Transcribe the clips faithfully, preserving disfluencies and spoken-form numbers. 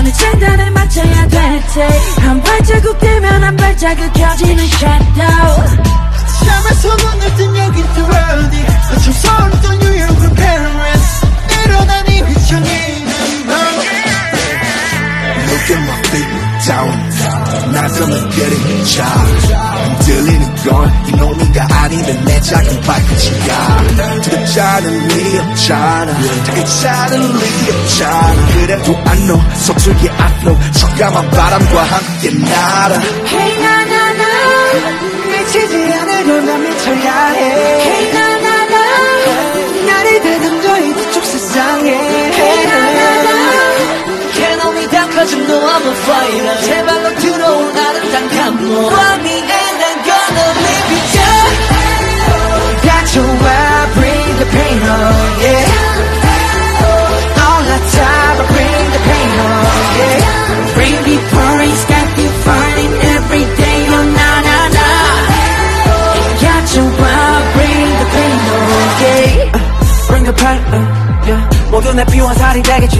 나는 진단을 맞춰야 될 때 한 발자국 뛰면 한 발자국 켜지는 shadow 샴에서 눈을 뜬 여긴 또 어디 아침 서울도 뉴욕은 Paris 일어나니 미쳐있는 맘 Look at my feet down 나서 I'm getting charged 흔들리는 건 이놈이가 아니면 내 작은 발끝이야 괜찮은 리 없잖아 다 괜찮은 리 없잖아 그래도 I know 서툴게 I know 적감한 바람과 함께 날아 Hey 나나나 미치지 않으려 난 미쳐야 해 Hey 나나나 나를 다듬겨 이 부족 세상에 Hey 나나나 Can only 다 커진 너 I'm a fighter 제발로 들어온 아름다운 감동 Find me and I'm gonna leave you down That's how I bring the pain on yeah All the time I bring the pain on yeah Bring me pouring, got me fighting every day Oh na na na That's how I bring the pain on yeah Bring the pain on yeah 모두 내 피와 살이 되겠지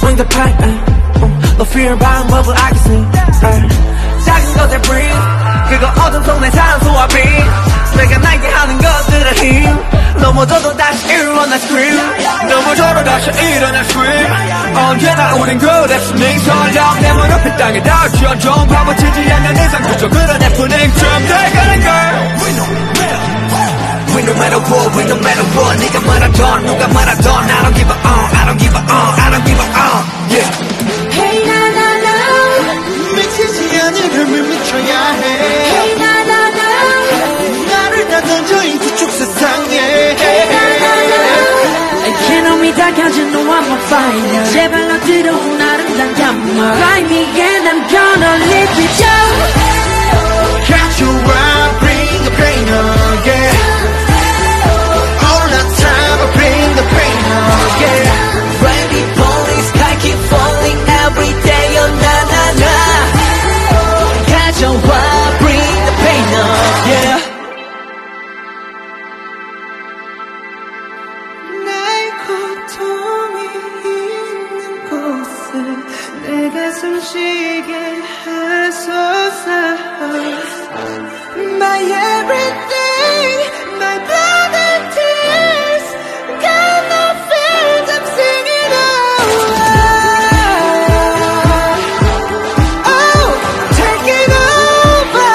Bring the pain No fear about what I can see 작은 것들 bring 그거 어둠 속 내 사랑 소화비 내가 날게 하는 것들의 힘 넘어져도 다시 일어나 scream 넘어져도 다시 일어나 scream 언제나 우린 그래 스밍 설령 내 무릎이 땅에 닿으려 좀 파묻히지 않는 이상 그저 그런 happening 좀 되가는 걸 We know no matter what, we no matter what 네가 말하던 누가 말하던 I don't give a on, I don't give a on, I don't give a on yeah Hey na na na 미치지 않으려면 미쳐야 해 I'm a fighter 제발 너 들어온 아름다운 감마 Find me and I'm gonna leave you down Catch you up, bring the pain on, yeah All the time I bring the pain on, yeah Rainy falling, sky keep falling every day, oh na na na Catch you up, bring the pain on, yeah 내가 숨 쉬게 하소서 My everything My blood and tears Got no fears I'm singing over Oh Taking over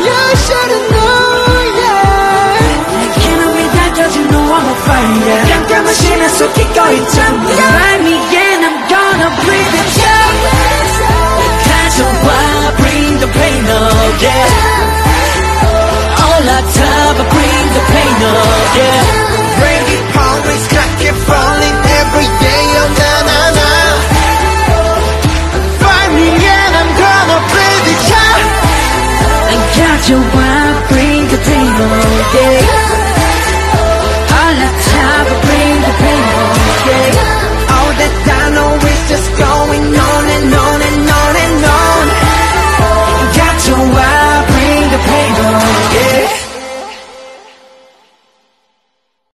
You shouldn't know yeah I can't be that cause you know I'm a fighter 깜깜한 신화 속 기꺼이 잠들어 Yeah, all our time I bring the pain up, yeah Bring it always, I keep falling every day, oh na na na Find me and I'm gonna breathe it out I got you, I bring the pain up, yeah All our time I bring the pain up, yeah All that I know is just gone